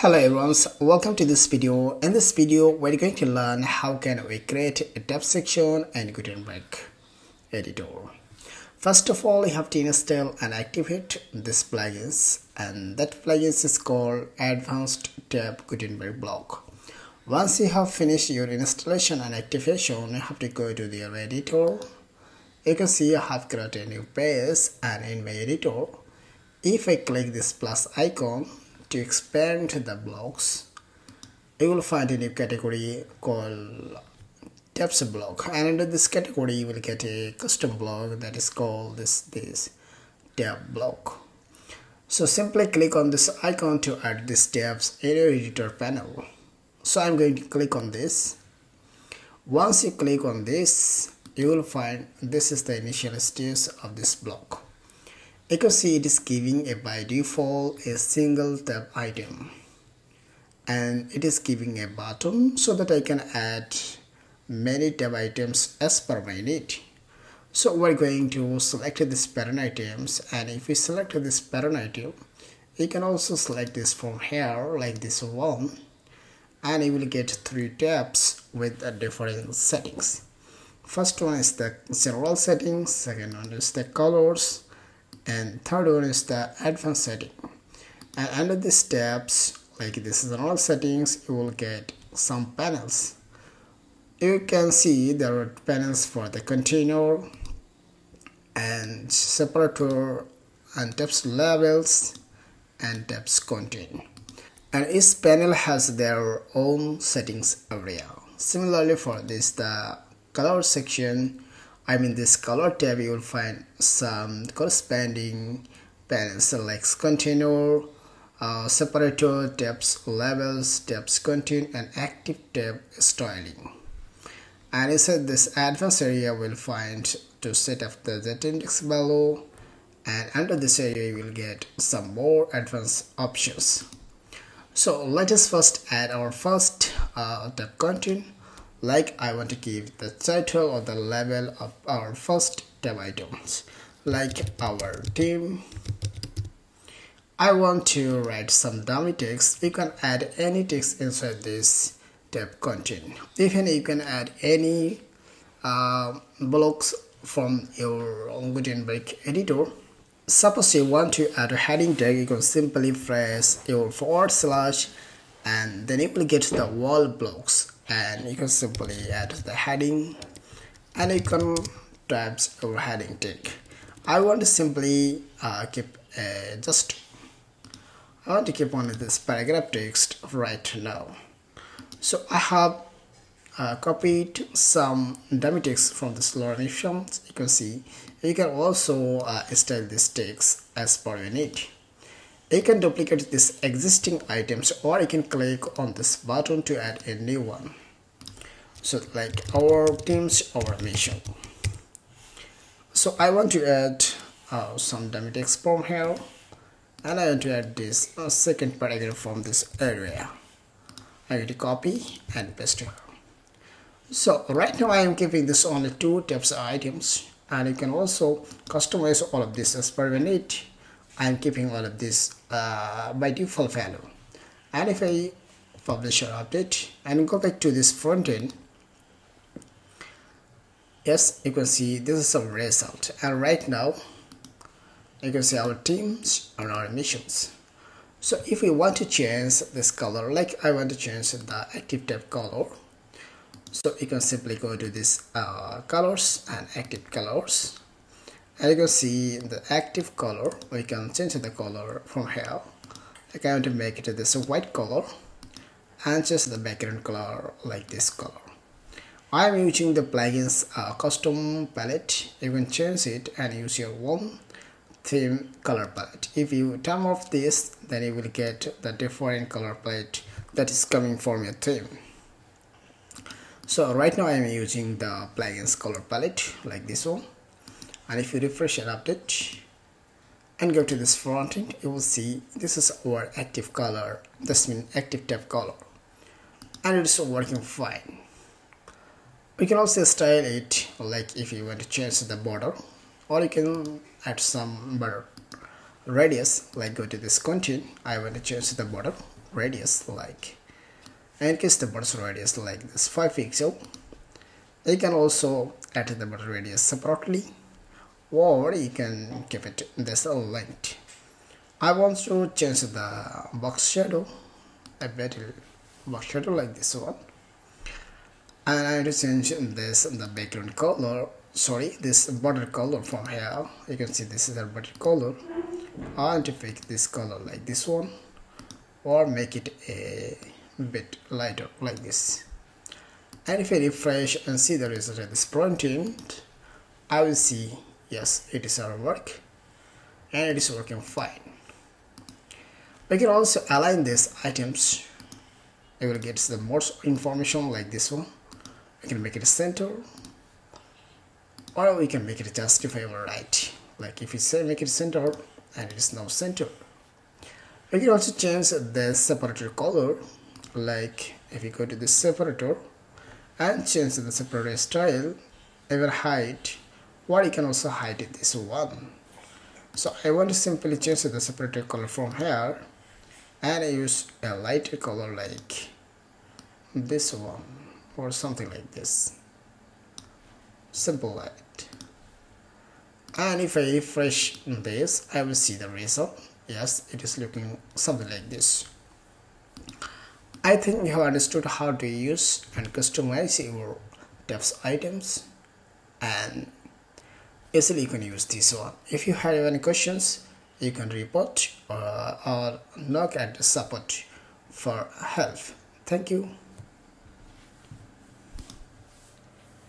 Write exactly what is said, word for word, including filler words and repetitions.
Hello everyone, welcome to this video. In this video we're going to learn how can we create a tab section in Gutenberg editor. First of all, you have to install and activate this plugins, and that plugins is called advanced tab Gutenberg Block. Once you have finished your installation and activation, you have to go to the editor. You can see I have created a new page, and in my editor, if I click this plus icon to expand the blocks, you will find a new category called tabs block, and under this category you will get a custom block that is called this this tab block. So simply click on this icon to add this tabs in your editor panel. So I'm going to click on this. Once you click on this, you will find this is the initial stage of this block. You can see it is giving a by default a single tab item, and it is giving a button so that I can add many tab items as per my need. So we're going to select this pattern items, and if we select this pattern item, you can also select this from here like this one, and you will get three tabs with a different settings. First one is the general settings, second one is the colors, and third one is the advanced setting. And under these tabs, like this is all settings, you will get some panels. You can see there are panels for the container and separator and tabs labels and tabs content, and each panel has their own settings area. Similarly for this the color section, I mean this color tab, you will find some corresponding panels like container, uh, separator, tabs labels, tabs content, and active tab styling. And inside this advanced area we will find to set up the z-index value, and under this area you will get some more advanced options. So let us first add our first uh, tab content. Like I want to give the title or the level of our first tab items, like our theme. I want to write some dummy text. You can add any text inside this tab content. Even you can add any uh, blocks from your Gutenberg editor. Suppose you want to add a heading tag, you can simply press your forward slash, and then you will get the wall blocks, and you can simply add the heading, and you can type your heading tag. I want to simply uh, keep uh, just I want to keep only this paragraph text right now. So I have uh, copied some dummy text from this lorem ipsum. You can see you can also uh, style this text as per your need. You can duplicate these existing items, or you can click on this button to add a new one. So like our themes, our mission. So I want to add uh, some dummy text from here, and I want to add this uh, second paragraph from this area. I need to copy and paste it. So right now I am keeping this only two tabs items, and you can also customize all of this as per your need. I am keeping all of this uh, by default value, and if I publish or update and go back to this front end, yes, you can see this is some result. And right now you can see our themes and our missions. So if we want to change this color, like I want to change the active tab color, so you can simply go to this uh, colors and active colors. And you can see the active color, we can change the color from here. Like I want to make it this white color, and just the background color like this color. I am using the plugins uh, custom palette. You can change it and use your own theme color palette. If you turn off this, then you will get the different color palette that is coming from your theme. So right now I am using the plugins color palette like this one. And if you refresh and update and go to this front end, you will see this is our active color, this means active tab color, and it's working fine. We can also style it, like if you want to change the border, or you can add some border radius. Like go to this content, I want to change the border radius like, and case the button radius like this five pixel. You can also add the button radius separately, or you can keep it this length. I want to change the box shadow, a better box shadow like this one, and I need to change this the background color, sorry this border color. From here you can see this is the border color. I need to pick this color like this one, or make it a bit lighter like this. And if I refresh and see the result of this front end, I will see yes, it is our work and it is working fine. We can also align these items. You will get the most information like this one. We can make it center, or we can make it just if I were right. Like if you say make it center, and it is now center. We can also change the separator color. Like if you go to the separator and change the separator style, I will hide, or you can also hide this one. So I want to simply change the separator color from here, and I use a lighter color like this one or something like this, simple light. And if I refresh this, I will see the result. Yes, it is looking something like this. I think you have understood how to use and customize your tabs items, and easily you can use this one. If you have any questions, you can report or, or knock at the support for help. Thank you.